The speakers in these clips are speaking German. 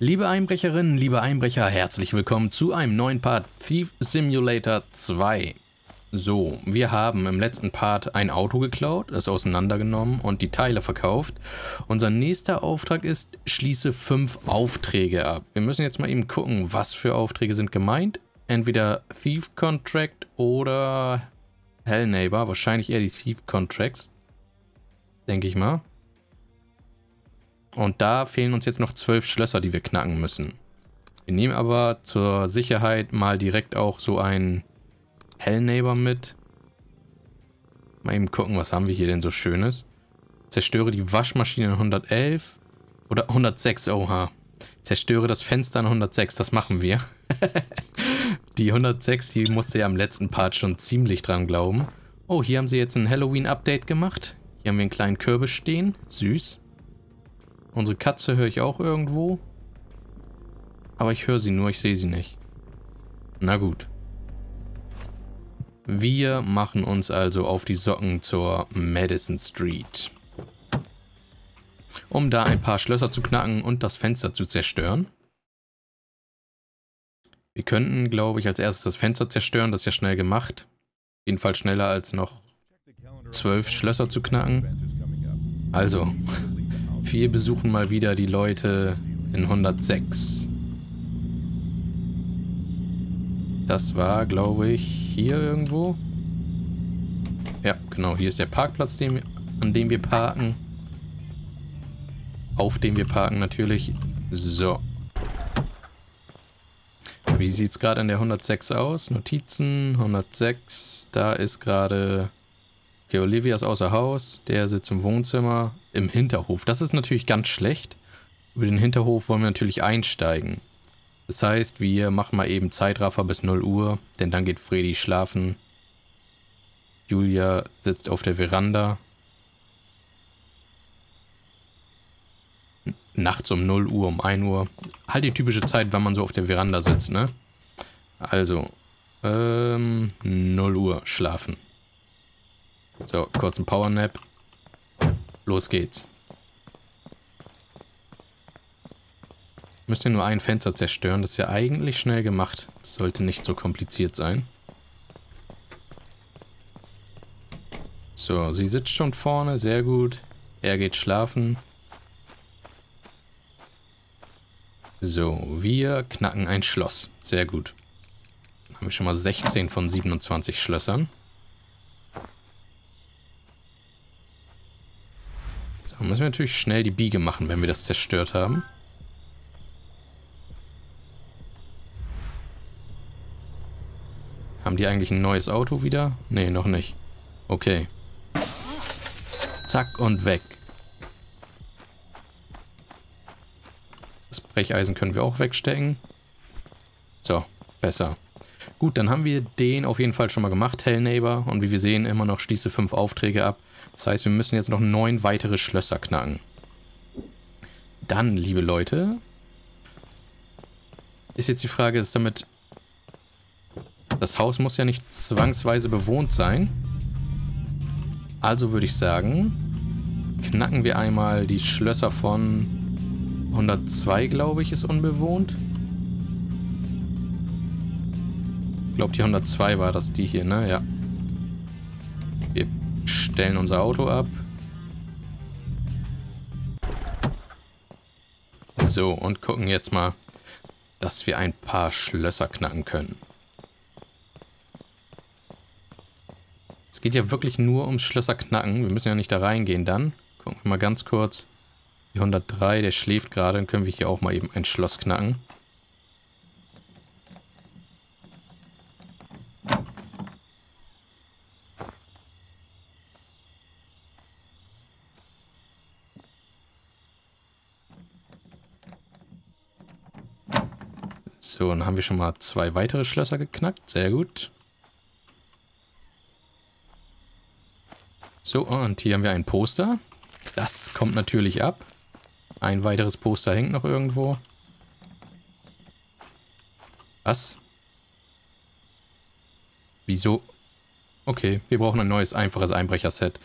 Liebe Einbrecherinnen, liebe Einbrecher, herzlich willkommen zu einem neuen Part Thief Simulator 2. So, wir haben im letzten Part ein Auto geklaut, es auseinandergenommen und die Teile verkauft. Unser nächster Auftrag ist, schließe 5 Aufträge ab. Wir müssen jetzt mal eben gucken, was für Aufträge sind gemeint. Entweder Thief Contract oder Hell Neighbor, wahrscheinlich eher die Thief Contracts, denke ich mal. Und da fehlen uns jetzt noch 12 Schlösser, die wir knacken müssen. Wir nehmen aber zur Sicherheit mal direkt auch so einen Hell Neighbor mit. Mal eben gucken, was haben wir hier denn so Schönes. Zerstöre die Waschmaschine in 111 oder 106, oha. Zerstöre das Fenster in 106, das machen wir. Die 106, die musste ja im letzten Part schon ziemlich dran glauben. Oh, hier haben sie jetzt ein Halloween-Update gemacht. Hier haben wir einen kleinen Kürbis stehen, süß. Unsere Katze höre ich auch irgendwo. Aber ich höre sie nur, ich sehe sie nicht. Na gut. Wir machen uns also auf die Socken zur Madison Street. Um da ein paar Schlösser zu knacken und das Fenster zu zerstören. Wir könnten, glaube ich, als erstes das Fenster zerstören. Das ist ja schnell gemacht. Jedenfalls schneller als noch 12 Schlösser zu knacken. Also... Wir besuchen mal wieder die Leute in 106. Das war, glaube ich, hier irgendwo. Ja, genau, hier ist der Parkplatz, an dem wir parken. Auf dem wir parken natürlich. So. Wie sieht es gerade an der 106 aus? Notizen, 106. Da ist gerade... Okay, Olivia ist außer Haus, der sitzt im Wohnzimmer, im Hinterhof. Das ist natürlich ganz schlecht. Über den Hinterhof wollen wir natürlich einsteigen. Das heißt, wir machen mal eben Zeitraffer bis 0 Uhr, denn dann geht Freddy schlafen. Julia sitzt auf der Veranda. Nachts um 0 Uhr, um 1 Uhr. Halt die typische Zeit, wenn man so auf der Veranda sitzt, ne? Also, 0 Uhr schlafen. So, kurzen Powernap. Los geht's. Müsst ihr nur ein Fenster zerstören. Das ist ja eigentlich schnell gemacht. Das sollte nicht so kompliziert sein. So, sie sitzt schon vorne. Sehr gut. Er geht schlafen. So, wir knacken ein Schloss. Sehr gut. Dann haben wir schon mal 16 von 27 Schlössern. Dann müssen wir natürlich schnell die Biege machen, wenn wir das zerstört haben. Haben die eigentlich ein neues Auto wieder? Nee, noch nicht. Okay. Zack und weg. Das Brecheisen können wir auch wegstecken. So, besser. Gut, dann haben wir den auf jeden Fall schon mal gemacht, Hell Neighbor. Und wie wir sehen, immer noch schließe 5 Aufträge ab. Das heißt, wir müssen jetzt noch 9 weitere Schlösser knacken. Dann, liebe Leute, ist jetzt die Frage, ist damit... Das Haus muss ja nicht zwangsweise bewohnt sein. Also würde ich sagen, knacken wir einmal die Schlösser von 102, glaube ich, ist unbewohnt. Ich glaube, die 102 war das, die hier, ne? Ja. Wir stellen unser Auto ab. So, und gucken jetzt mal, dass wir ein paar Schlösser knacken können. Es geht ja wirklich nur ums Schlösserknacken. Wir müssen ja nicht da reingehen dann. Gucken wir mal ganz kurz. Die 103, der schläft gerade. Dann können wir hier auch mal eben ein Schloss knacken. So, dann haben wir schon mal 2 weitere Schlösser geknackt. Sehr gut. So, und hier haben wir ein Poster. Das kommt natürlich ab. Ein weiteres Poster hängt noch irgendwo. Was? Wieso? Okay, wir brauchen ein neues, einfaches Einbrecherset.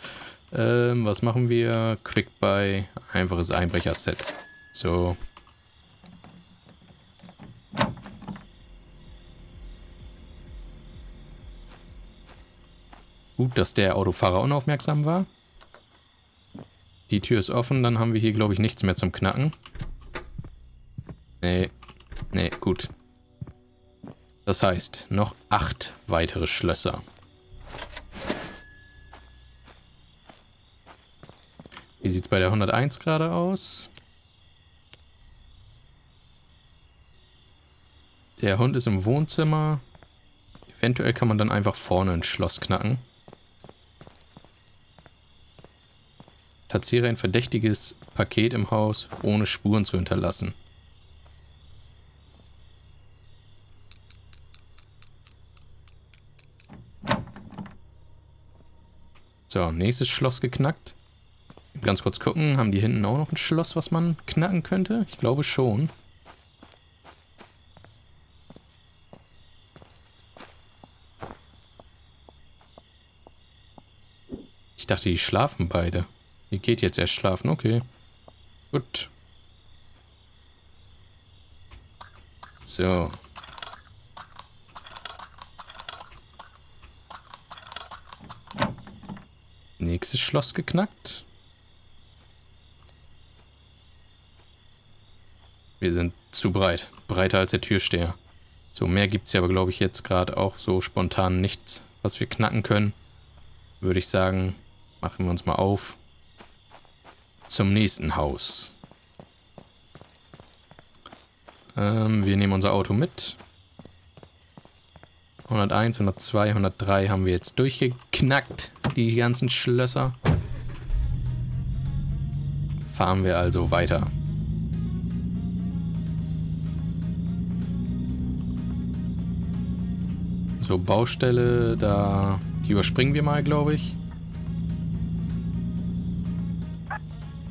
Was machen wir? Quick Buy, einfaches Einbrecherset. So. Gut, dass der Autofahrer unaufmerksam war. Die Tür ist offen, dann haben wir hier, glaube ich, nichts mehr zum Knacken. Nee, nee, gut. Das heißt, noch 8 weitere Schlösser. Wie sieht es bei der 101 gerade aus? Der Hund ist im Wohnzimmer. Eventuell kann man dann einfach vorne ins Schloss knacken. Platziere ein verdächtiges Paket im Haus, ohne Spuren zu hinterlassen. So, nächstes Schloss geknackt. Ganz kurz gucken, haben die hinten auch noch ein Schloss, was man knacken könnte? Ich glaube schon. Ich dachte, die schlafen beide. Ihr geht jetzt erst schlafen, okay. Gut. So. Nächstes Schloss geknackt. Wir sind zu breit. Breiter als der Türsteher. So, mehr gibt es ja aber, glaube ich, jetzt gerade auch so spontan nichts, was wir knacken können. Würde ich sagen, machen wir uns mal auf zum nächsten Haus. Wir nehmen unser Auto mit. 101, 102, 103 haben wir jetzt durchgeknackt, die ganzen Schlösser. Fahren wir also weiter. So, Baustelle, da, die überspringen wir mal, glaube ich.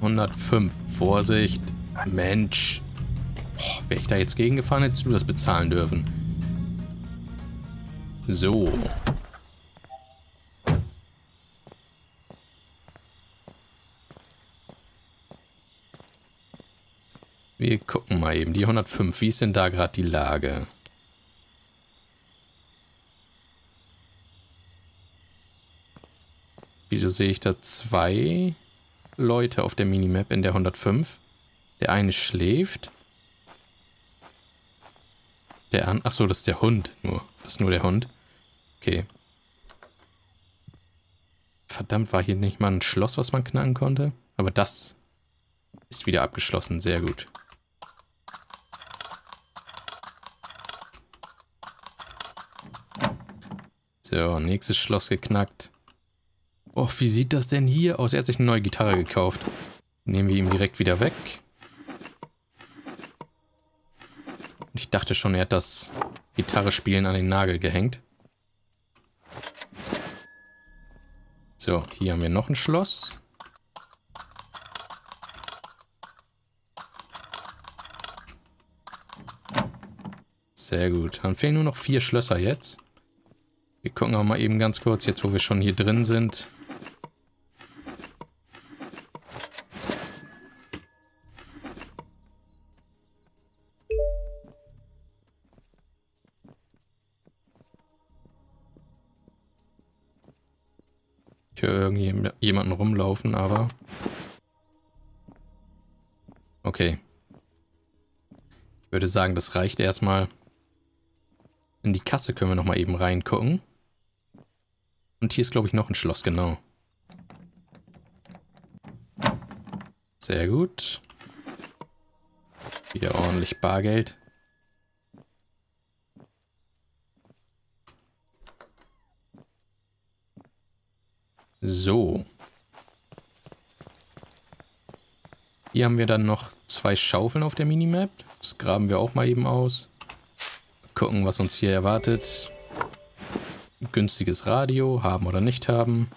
105, Vorsicht, Mensch. Wäre ich da jetzt gegengefahren, hättest du das bezahlen dürfen. So. Wir gucken mal eben, die 105, wie ist denn da gerade die Lage? Wieso sehe ich da 2 Leute auf der Minimap in der 105? Der eine schläft. Der andere... Achso, das ist der Hund. Das ist nur der Hund. Okay. Verdammt, war hier nicht mal ein Schloss, was man knacken konnte? Aber das ist wieder abgeschlossen. Sehr gut. So, nächstes Schloss geknackt. Oh, wie sieht das denn hier aus? Er hat sich eine neue Gitarre gekauft. Nehmen wir ihm direkt wieder weg. Ich dachte schon, er hat das Gitarrespielen an den Nagel gehängt. So, hier haben wir noch ein Schloss. Sehr gut. Dann fehlen nur noch 4 Schlösser jetzt. Wir gucken auch mal eben ganz kurz, jetzt wo wir schon hier drin sind. Ich höre irgendjemanden rumlaufen, aber... Okay. Ich würde sagen, das reicht erstmal. In die Kasse können wir nochmal eben reingucken. Und hier ist, glaube ich, noch ein Schloss, genau. Sehr gut. Wieder ordentlich Bargeld. So. Hier haben wir dann noch 2 Schaufeln auf der Minimap. Das graben wir auch mal eben aus. Gucken, was uns hier erwartet. Günstiges Radio, haben oder nicht haben.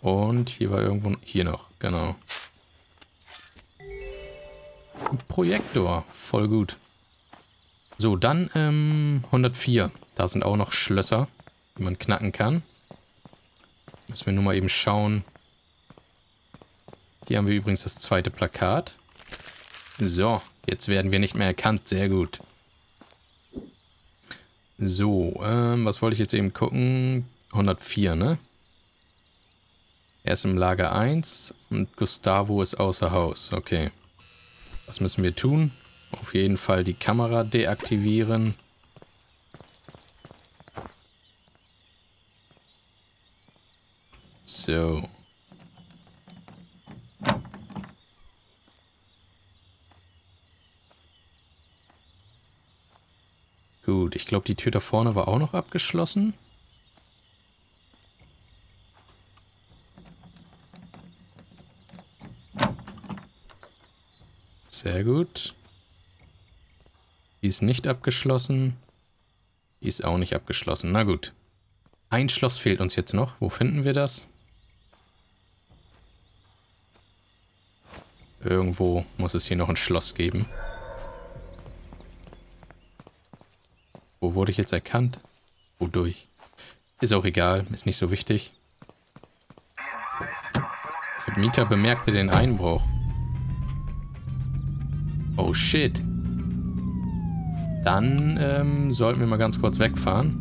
Und hier war irgendwo... Hier noch, genau. Projektor, voll gut. So, dann 104. Da sind auch noch Schlösser, die man knacken kann. Müssen wir nur mal eben schauen. Hier haben wir übrigens das 2. Plakat. So, jetzt werden wir nicht mehr erkannt. Sehr gut. So, was wollte ich jetzt eben gucken? 104, ne? Er ist im Lager 1 und Gustavo ist außer Haus. Okay. Was müssen wir tun? Auf jeden Fall die Kamera deaktivieren. So. Gut, ich glaube, die Tür da vorne war auch noch abgeschlossen. Sehr gut. Die ist nicht abgeschlossen. Die ist auch nicht abgeschlossen. Na gut. Ein Schloss fehlt uns jetzt noch. Wo finden wir das? Irgendwo muss es hier noch ein Schloss geben. Wo wurde ich jetzt erkannt? Wodurch? Ist auch egal. Ist nicht so wichtig. Der Mieter bemerkte den Einbruch. Oh shit. Dann sollten wir mal ganz kurz wegfahren.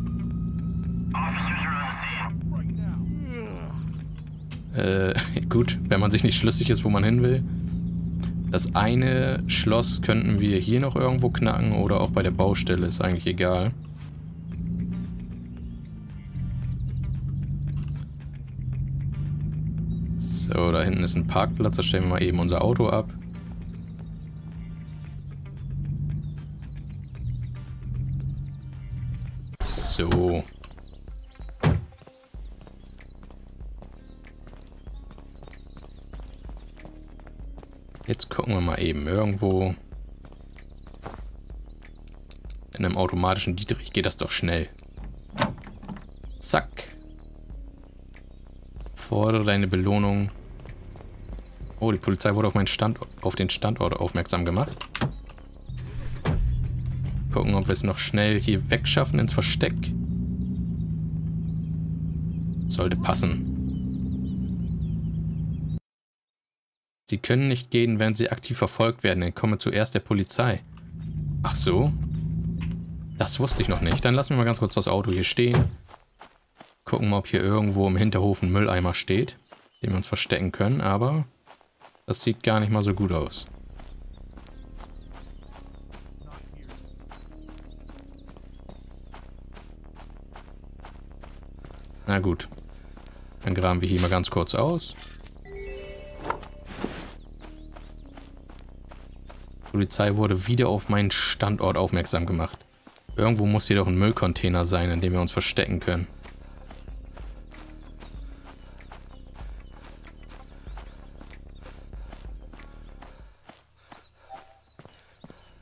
Gut, wenn man sich nicht schlüssig ist, wo man hin will. Das eine Schloss könnten wir hier noch irgendwo knacken oder auch bei der Baustelle, ist eigentlich egal. So, da hinten ist ein Parkplatz, da stellen wir mal eben unser Auto ab. So. Jetzt gucken wir mal eben irgendwo. In einem automatischen Dietrich geht das doch schnell. Zack. Fordere deine Belohnung. Oh, die Polizei wurde auf den Standort aufmerksam gemacht. Gucken, ob wir es noch schnell hier wegschaffen ins Versteck. Sollte passen. Sie können nicht gehen, während sie aktiv verfolgt werden. Dann komme zuerst der Polizei. Ach so? Das wusste ich noch nicht. Dann lassen wir mal ganz kurz das Auto hier stehen. Gucken mal, ob hier irgendwo im Hinterhof ein Mülleimer steht, den wir uns verstecken können. Aber das sieht gar nicht mal so gut aus. Na gut, dann graben wir hier mal ganz kurz aus. Die Polizei wurde wieder auf meinen Standort aufmerksam gemacht. Irgendwo muss hier doch ein Müllcontainer sein, in dem wir uns verstecken können.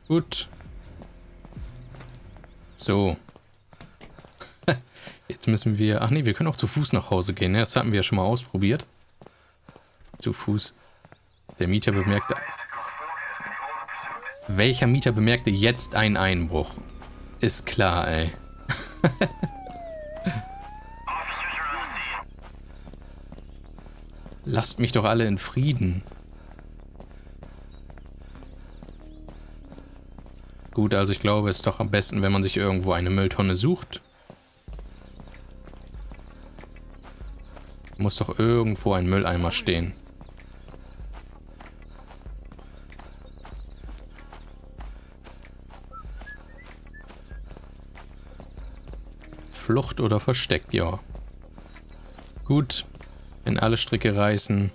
Gut. So. Jetzt müssen wir... Ach nee, wir können auch zu Fuß nach Hause gehen. Ne? Das hatten wir ja schon mal ausprobiert. Zu Fuß. Der Mieter bemerkte... Welcher Mieter bemerkte jetzt einen Einbruch? Ist klar, ey. Lasst mich doch alle in Frieden. Gut, also ich glaube, es ist doch am besten, wenn man sich irgendwo eine Mülltonne sucht. Muss doch irgendwo ein Mülleimer stehen. Flucht oder versteckt, ja. Gut, wenn alle Stricke reißen,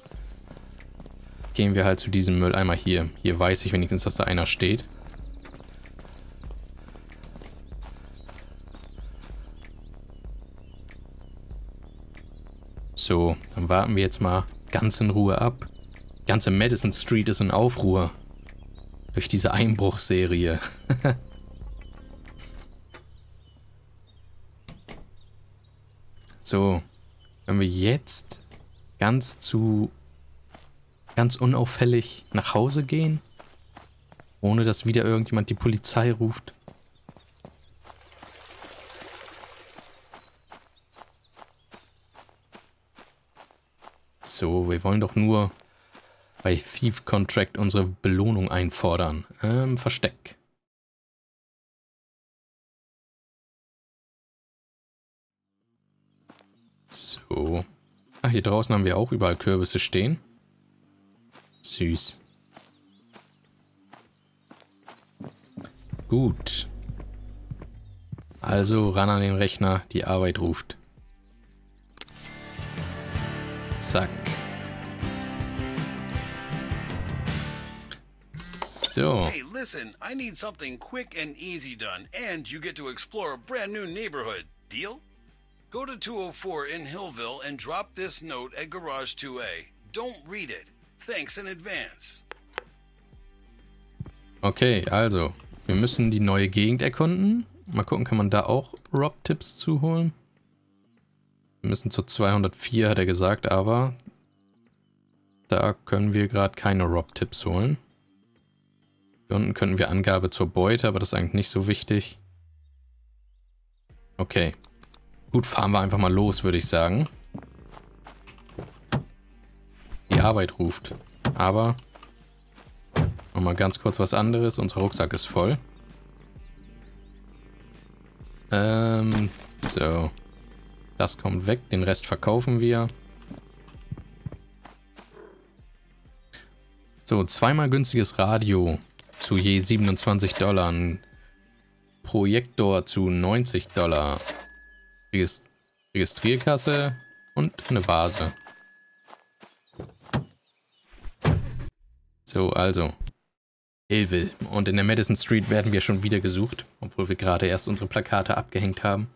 gehen wir halt zu diesem Mülleimer hier. Hier weiß ich wenigstens, dass da einer steht. So, dann warten wir jetzt mal ganz in Ruhe ab. Ganze Madison Street ist in Aufruhr. Durch diese Einbruchserie. So, wenn wir jetzt ganz unauffällig nach Hause gehen, ohne dass wieder irgendjemand die Polizei ruft. So, wir wollen doch nur bei Thief Contract unsere Belohnung einfordern. Versteck. So. Ah, hier draußen haben wir auch überall Kürbisse stehen. Süß. Gut. Also ran an den Rechner, die Arbeit ruft. Zack. So. Hey, listen, I need something quick and easy done, and you get to explore a brand new neighborhood. Deal? Go to 204 in Hillville and drop this note at Garage 2A. Don't read it. Thanks in advance. Okay, also, wir müssen die neue Gegend erkunden. Mal gucken, kann man da auch Rob-Tipps zuholen? Wir müssen zu 204, hat er gesagt, aber da können wir gerade keine Rob-Tipps holen. Hier unten könnten wir Angabe zur Beute, aber das ist eigentlich nicht so wichtig. Okay. Gut, fahren wir einfach mal los, würde ich sagen. Die Arbeit ruft. Aber nochmal ganz kurz was anderes. Unser Rucksack ist voll. So. Das kommt weg. Den Rest verkaufen wir. So, zweimal günstiges Radio zu je $27. Projektor zu $90. Registrierkasse und eine Vase. So, also. Hillville. Und in der Madison Street werden wir schon wieder gesucht, obwohl wir gerade erst unsere Plakate abgehängt haben.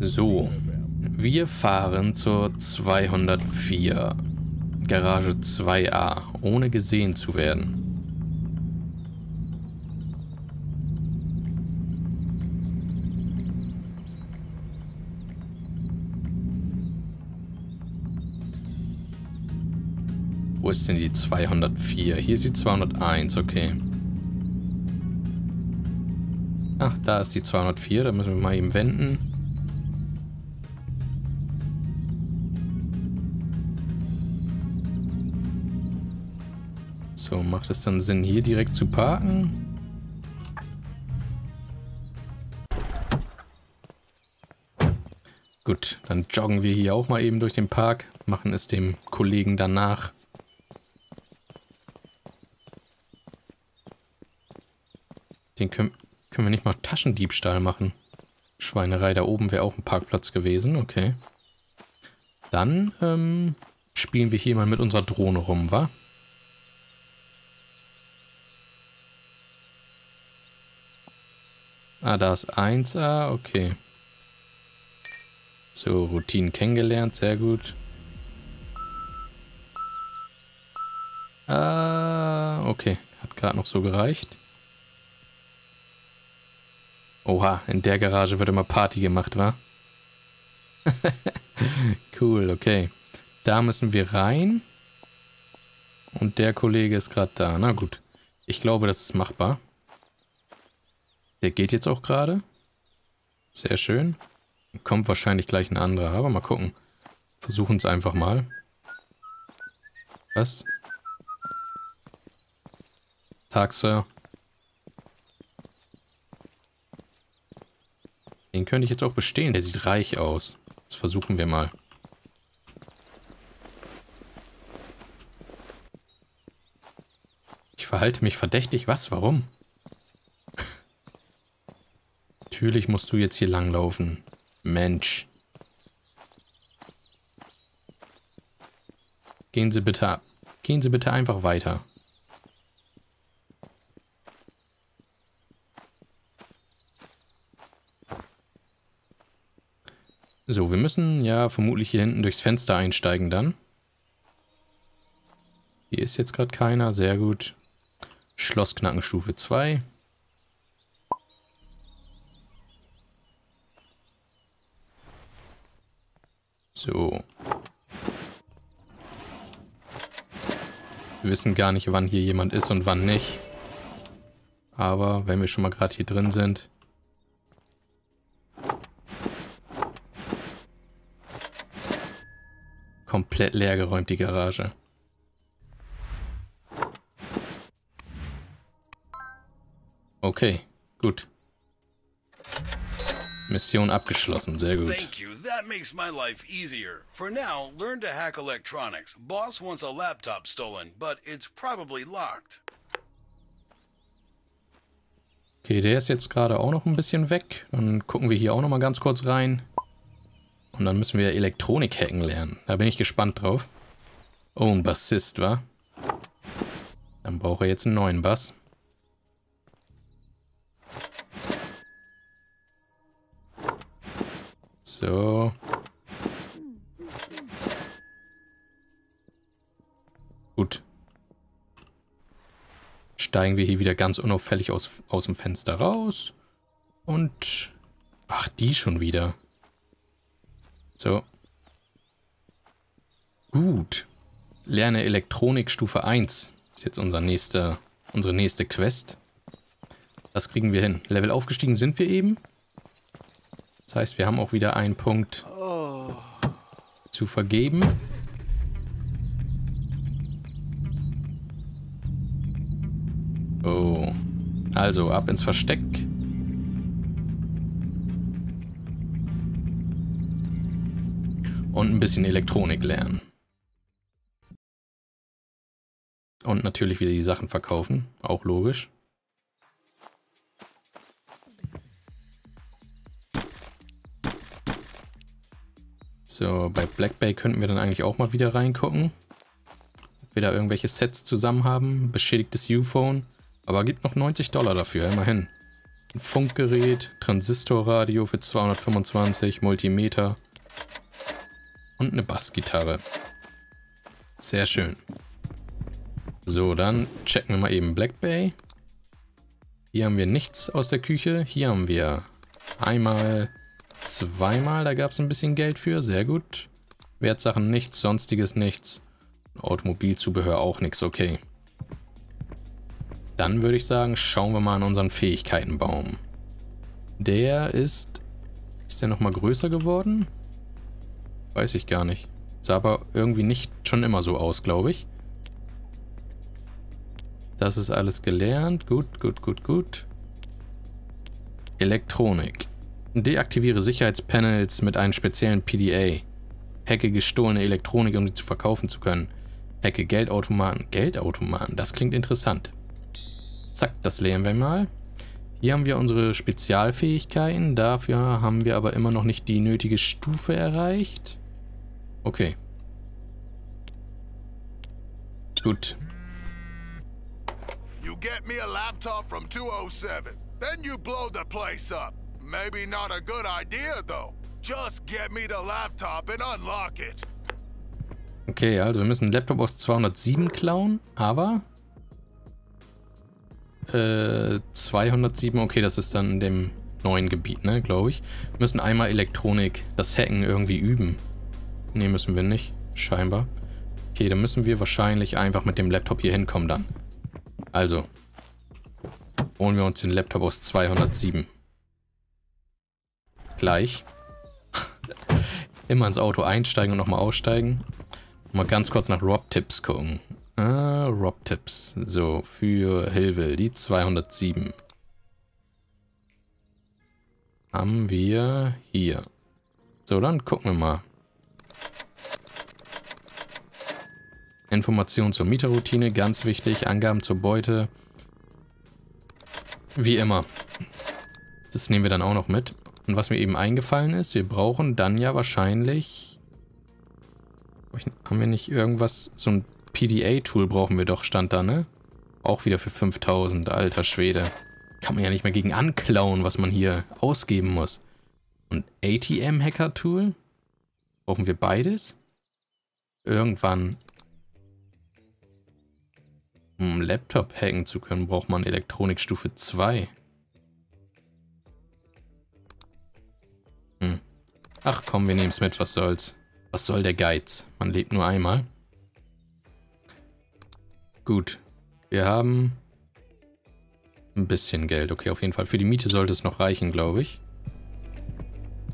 So. Wir fahren zur 204. Garage 2A, ohne gesehen zu werden. Wo ist denn die 204? Hier ist die 201, okay. Ach, da ist die 204, da müssen wir mal eben wenden. So, macht es dann Sinn, hier direkt zu parken? Gut, dann joggen wir hier auch mal eben durch den Park, machen es dem Kollegen danach. Den können wir nicht mal Taschendiebstahl machen. Schweinerei, da oben wäre auch ein Parkplatz gewesen. Okay. Dann spielen wir hier mal mit unserer Drohne rum, wa? Ah, da ist 1A. Okay. So, Routinen kennengelernt. Sehr gut. Ah, okay. Hat gerade noch so gereicht. Oha, in der Garage wird immer Party gemacht, wa? Cool, okay. Da müssen wir rein. Und der Kollege ist gerade da. Na gut. Ich glaube, das ist machbar. Der geht jetzt auch gerade. Sehr schön. Kommt wahrscheinlich gleich ein anderer, aber mal gucken. Versuchen es einfach mal. Was? Tag, Sir. Den könnte ich jetzt auch bestehlen. Der sieht reich aus. Das versuchen wir mal. Ich verhalte mich verdächtig. Was? Warum? Natürlich musst du jetzt hier langlaufen. Mensch. Gehen Sie bitte ab. Gehen Sie bitte einfach weiter. So, wir müssen ja vermutlich hier hinten durchs Fenster einsteigen dann. Hier ist jetzt gerade keiner, sehr gut. Schlossknacken Stufe 2. So. Wir wissen gar nicht, wann hier jemand ist und wann nicht. Aber wenn wir schon mal gerade hier drin sind... Komplett leer geräumt, die Garage. Okay, gut. Mission abgeschlossen, sehr gut. Thank you. That makes my life easier. For now, learn to hack electronics. Boss wants a laptop stolen, but it's probably locked. Okay, der ist jetzt gerade auch noch ein bisschen weg. Dann gucken wir hier auch noch mal ganz kurz rein. Und dann müssen wir Elektronik hacken lernen. Da bin ich gespannt drauf. Oh, ein Bassist, wa? Dann braucht er jetzt einen neuen Bass. So. Gut. Steigen wir hier wieder ganz unauffällig aus dem Fenster raus. Und... Ach, die schon wieder. So. Gut. Lerne Elektronik Stufe 1. Ist jetzt unsere nächste Quest. Das kriegen wir hin. Level aufgestiegen sind wir eben. Das heißt, wir haben auch wieder einen Punkt zu vergeben. Oh. Also, ab ins Versteck. Und ein bisschen Elektronik lernen. Und natürlich wieder die Sachen verkaufen. Auch logisch. So, bei Black Bay könnten wir dann eigentlich auch mal wieder reingucken. Ob wir da irgendwelche Sets zusammen haben. Beschädigtes U-Phone. Aber gibt noch $90 dafür, immerhin. Ein Funkgerät, Transistorradio für 225, Multimeter. Und eine Bassgitarre. Sehr schön. So, dann checken wir mal eben Black Bay. Hier haben wir nichts aus der Küche. Hier haben wir einmal... Zweimal, da gab es ein bisschen Geld für, sehr gut. Wertsachen nichts, sonstiges nichts. Automobilzubehör auch nichts, okay. Dann würde ich sagen, schauen wir mal an unseren Fähigkeitenbaum. Der ist... Ist der nochmal größer geworden? Weiß ich gar nicht. Sah aber irgendwie nicht schon immer so aus, glaube ich. Das ist alles gelernt. Gut, gut, gut, gut. Elektronik. Deaktiviere Sicherheitspanels mit einem speziellen PDA. Hacke gestohlene Elektronik, um sie zu verkaufen zu können. Hacke Geldautomaten. Geldautomaten, das klingt interessant. Zack, das lernen wir mal. Hier haben wir unsere Spezialfähigkeiten. Dafür haben wir aber immer noch nicht die nötige Stufe erreicht. Okay. Gut. You get me a laptop from 207. Then you blow the place up. Maybe not a good idea, though. Just get me the laptop and unlock it. Okay, also wir müssen einen Laptop aus 207 klauen, aber 207, okay, das ist dann in dem neuen Gebiet, ne, glaube ich. Wir müssen einmal Elektronik, das Hacken irgendwie üben. Ne, müssen wir nicht, scheinbar. Okay, dann müssen wir wahrscheinlich einfach mit dem Laptop hier hinkommen dann. Also, holen wir uns den Laptop aus 207. Gleich. Immer ins Auto einsteigen und nochmal aussteigen. Mal ganz kurz nach Rob-Tipps gucken. Ah, Rob-Tipps. So, für Hillville, die 207. Haben wir hier. So, dann gucken wir mal. Informationen zur Mieterroutine, ganz wichtig. Angaben zur Beute. Wie immer. Das nehmen wir dann auch noch mit. Und was mir eben eingefallen ist, wir brauchen dann ja wahrscheinlich... Haben wir nicht irgendwas... So ein PDA-Tool brauchen wir doch, stand da, ne? Auch wieder für 5000, alter Schwede. Kann man ja nicht mehr gegen anklauen, was man hier ausgeben muss. Und ATM-Hacker-Tool? Brauchen wir beides? Irgendwann... Um Laptop hacken zu können, braucht man Elektronikstufe 2. Ach komm, wir nehmen es mit, was soll's. Was soll der Geiz? Man lebt nur einmal. Gut, wir haben ein bisschen Geld. Okay, auf jeden Fall. Für die Miete sollte es noch reichen, glaube ich.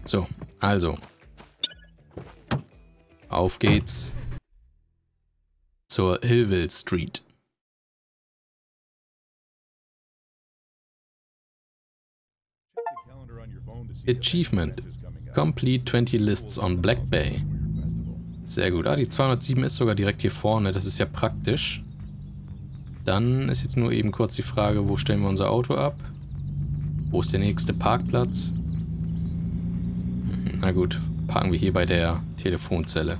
So, also. Auf geht's. Zur Hillville Street. Achievement. Complete 20 Lists on Black Bay. Sehr gut. Ah, die 207 ist sogar direkt hier vorne. Das ist ja praktisch. Dann ist jetzt nur eben kurz die Frage, wo stellen wir unser Auto ab? Wo ist der nächste Parkplatz? Na gut, parken wir hier bei der Telefonzelle.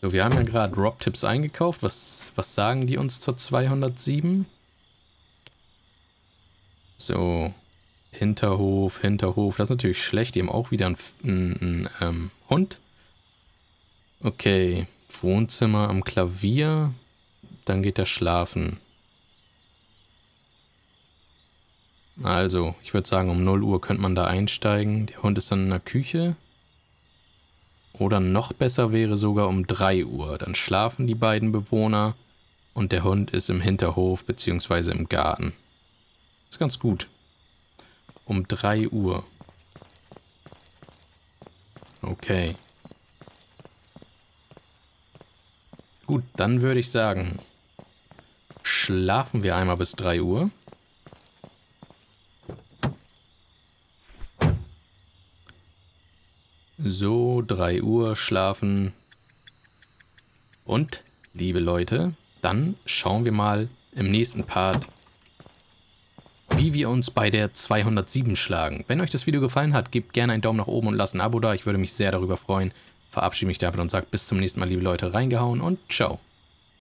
So, wir haben ja gerade Rob-Tipps eingekauft. Was sagen die uns zur 207? So, Hinterhof, Hinterhof. Das ist natürlich schlecht. Die haben auch wieder einen Hund. Okay, Wohnzimmer am Klavier. Dann geht er schlafen. Also, ich würde sagen, um 0 Uhr könnte man da einsteigen. Der Hund ist dann in der Küche. Oder noch besser wäre sogar um 3 Uhr. Dann schlafen die beiden Bewohner und der Hund ist im Hinterhof bzw. im Garten. Ist ganz gut. Um 3 Uhr. Okay. Gut, dann würde ich sagen, schlafen wir einmal bis 3 Uhr. So, 3 Uhr schlafen. Und, liebe Leute, dann schauen wir mal im nächsten Part, wie wir uns bei der 207 schlagen. Wenn euch das Video gefallen hat, gebt gerne einen Daumen nach oben und lasst ein Abo da. Ich würde mich sehr darüber freuen. Verabschiede mich damit und sage bis zum nächsten Mal, liebe Leute, reingehauen und ciao.